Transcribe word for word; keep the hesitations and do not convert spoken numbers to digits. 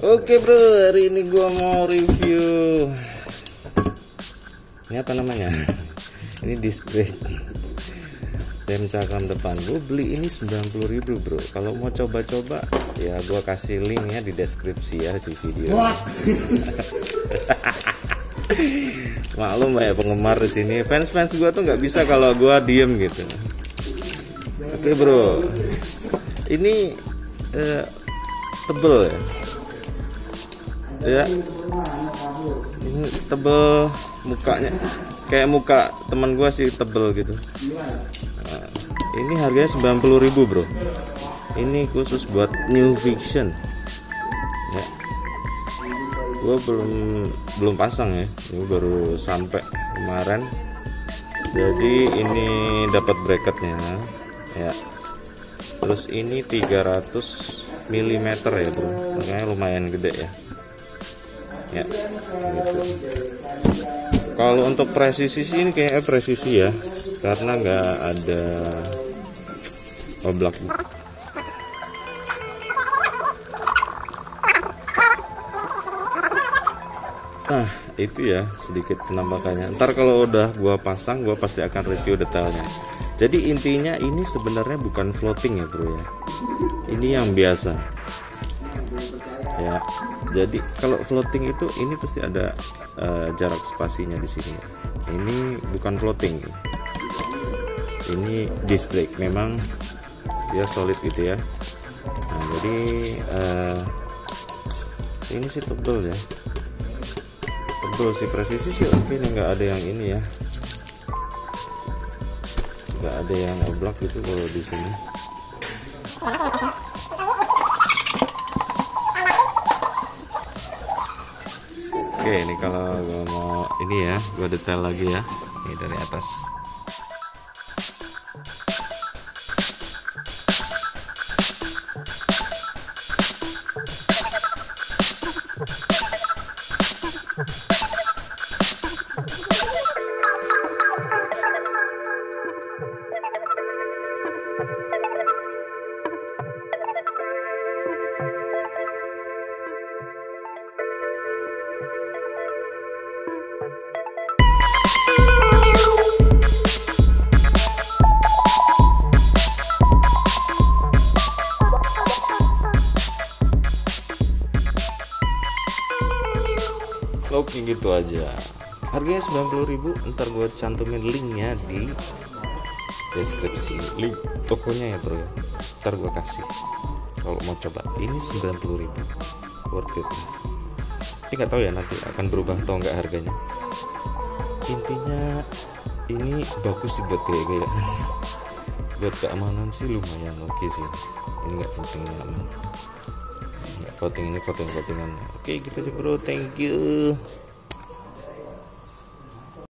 Oke bro, hari ini gua mau review ini apa namanya, ini disc brake rem cakram depan. Gua beli ini sembilan puluh ribu bro. Kalau mau coba-coba ya gua kasih link ya di deskripsi ya di video. Maklum banyak penggemar di sini, fans-fans gua tuh nggak bisa kalau gua diem gitu. Oke bro, ini eh, tebel ya. Ya, ini tebel mukanya, kayak muka teman gua sih tebel gitu. Nah, ini harganya sembilan puluh ribu bro. Ini khusus buat new Vixion. Ya, gua belum belum pasang ya. Ini baru sampai kemarin. Jadi ini dapat bracketnya. Ya, terus ini tiga ratus milimeter ya bro. Makanya lumayan gede ya. Ya, gitu. Kalau untuk presisi sih ini kayaknya presisi ya, karena nggak ada oblak. Nah itu ya sedikit penampakannya. Ntar kalau udah gua pasang, gua pasti akan review detailnya. Jadi intinya ini sebenarnya bukan floating ya bro ya, ini yang biasa ya. Jadi kalau floating itu ini pasti ada uh, jarak spasinya di sini. Ini bukan floating, ini disc brake, memang dia solid gitu ya. Nah, jadi uh, ini sih tebel ya, tebel sih, presisi sih oke. Ini nggak ada yang ini ya, nggak ada yang oblak gitu kalau di sini. Oke, ini kalau gue mau ini ya, gue detail lagi ya. Ini dari atas. Oke, gitu aja. Harganya sembilan puluh ribu. Ntar gue cantumin linknya di deskripsi, link tokonya ya bro ya. Ntar gue kasih kalau mau coba. Ini sembilan puluh ribu, worth it. Tapi nggak tahu ya nanti akan berubah atau nggak harganya. Intinya ini bagus sih buat gaya-gaya. Buat keamanan sih lumayan oke okay sih. Ini nggak penting aman. Voting ini voting votingan. Oke, kita aja bro, thank you.